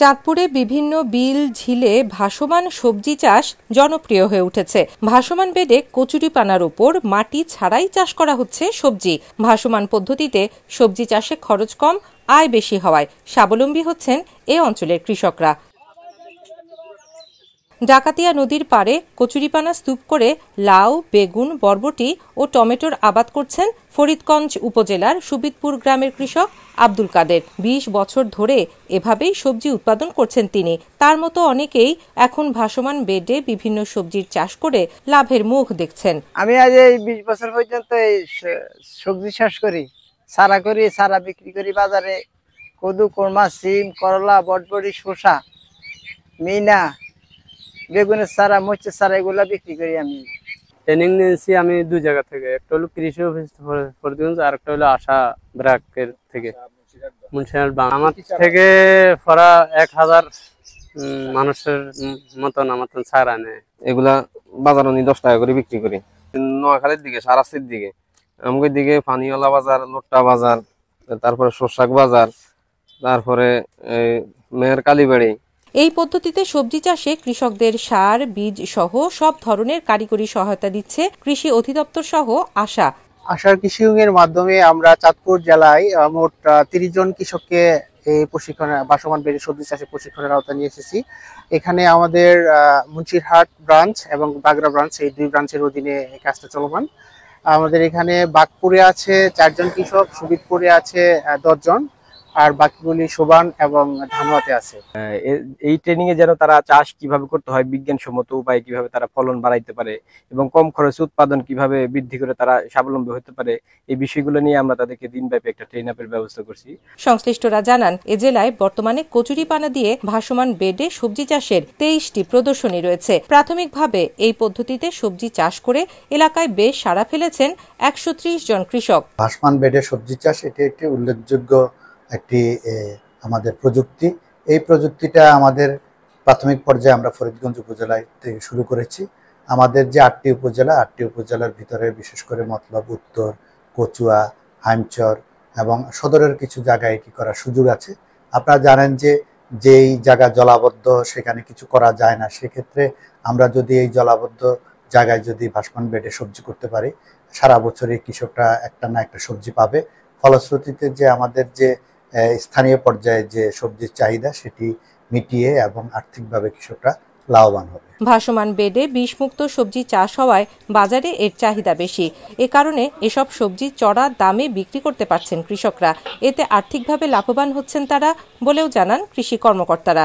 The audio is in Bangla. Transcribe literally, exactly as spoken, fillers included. চাঁদপুরে বিভিন্ন বিল ঝিলে ভাসমান সবজি চাষ জনপ্রিয় হয়ে উঠেছে। ভাসমান বেডে কচুরিপানার উপর মাটি ছাড়াই চাষ করা হচ্ছে সবজি। ভাসমান পদ্ধতিতে সবজি চাষে খরচ কম, আয় বেশি হওয়ায় স্বাবলম্বী হচ্ছেন এই অঞ্চলের কৃষকরা। ডাকাতিয়া নদীর পাড়ে কচুরিপানা স্তূপ করে লাউ, বেগুন, বরবটি ও টমেটোর আবাদ করছেন ফরিদগঞ্জ উপজেলার সুবিদপুর গ্রামের কৃষক আব্দুল কাদের। বিশ বছর ধরে এভাবেই সবজি উৎপাদন করছেন তিনি। তার মতো অনেকেই এখন ভাসমান বেডে বিভিন্ন সবজির চাষ করে লাভের মুখ দেখছেন। আমি আজ এই বিশ বছর পর্যন্ত এই সবজি চাষ করি, সারা করি, সারা বিক্রি করি বাজারে। কদু, কোরমা, সিম, করলা, বটবটি, শসা, মিনা, বেগুনের সারা, মরিচের সারা এগুলা বিক্রি করি। আমি ট্রেনিং নিয়েছি আমি দুই জায়গা থেকে, একটা হলো কৃষি অফিস ফরিদগঞ্জ আর একটা হলো আশা ব্রাকের থেকে মুন্সিগঞ্জ। আমার থেকে ফরা এক হাজার মানুষের মতন মতন সারা নেয়। এগুলা বাজারে নিয়ে দশ টাকা করে বিক্রি করি। নোয়াখালীর দিকে, সারাস্তির দিকে, আমাকে দিকে পানিওয়ালা বাজার, লোট্টা বাজার, তারপরে শোষাক বাজার, তারপরে মেহের কালীবাড়ি। এই পদ্ধতিতে সবজি চাষে কৃষকদের সার, বীজ সহ সব ধরনের কারিগরি সহায়তা দিচ্ছে কৃষি অধিদপ্তর সহ আশা। আশা কৃষি এর মাধ্যমে আমরা চাঁদপুর জেলায় মোট তিরিশ জন কৃষককে এই প্রশিক্ষণ ভাসমান বেড়ে সবজি চাষে প্রশিক্ষণের আওতা নিয়ে এসেছি। এখানে আমাদের মুন্সিরহাট ব্রাঞ্চ এবং বাগড়া ব্রাঞ্চ, এই দুই ব্রাঞ্চের অধীনে এই কাজটা চলমান। আমাদের এখানে বাগপুরে আছে চারজন কৃষক, সুবিদপুরে আছে দশজন, আর বাকিগুলি সোবান এবং ধানওয়াতে আছে। এই ট্রেনিং এ যেন তারা চাষ কিভাবে করতে হয়, বিজ্ঞানসম্মত উপায়ে কিভাবে তারা ফলন বাড়াইতে পারে এবং কম খরচে উৎপাদন কিভাবে বৃদ্ধি করে তারা স্বাবলম্বী হতে পারে, এই বিষয়গুলো নিয়ে আমরা তাদেরকে দিনব্যাপী একটা ট্রেন আপের ব্যবস্থা করছি। সংশ্লিষ্টরা জানান, এ জেলায় বর্তমানে কচুরিপানা দিয়ে ভাসমান বেডে সবজি চাষের তেইশটি প্রদর্শনী রয়েছে। প্রাথমিকভাবে এই পদ্ধতিতে সবজি চাষ করে এলাকায় বেশ সাড়া ফেলেছেন একশো ত্রিশ জন কৃষক। ভাসমান বেডে সবজি চাষ এটি একটি উল্লেখযোগ্য একটি আমাদের প্রযুক্তি। এই প্রযুক্তিটা আমাদের প্রাথমিক পর্যায়ে আমরা ফরিদগঞ্জ উপজেলায় থেকে শুরু করেছি। আমাদের যে আটটি উপজেলা, আটটি উপজেলার ভিতরে বিশেষ করে মতলব উত্তর, কচুয়া, হাইমচর এবং সদরের কিছু জায়গায় এটি করার সুযোগ আছে। আপনারা জানেন যে যেই জায়গা জলাবদ্ধ সেখানে কিছু করা যায় না, সেক্ষেত্রে আমরা যদি এই জলাবদ্ধ জায়গায় যদি ভাসমান বেডে সবজি করতে পারি, সারা বছরই কৃষকরা একটা না একটা সবজি পাবে। ফলশ্রুতিতে যে আমাদের যে স্থানীয় পর্যায়ে যে সবজির চাহিদা সেটি মিটিয়ে এবং আর্থিকভাবে কৃষকরা লাভবান হবে। ভাসমান বেডে বিষমুক্ত সবজি চাষ হওয়ায় বাজারে এর চাহিদা বেশি। এ কারণে এসব সবজি চড়া দামে বিক্রি করতে পারছেন কৃষকরা। এতে আর্থিকভাবে লাভবান হচ্ছেন তারা বলেও জানান কৃষি কর্মকর্তারা।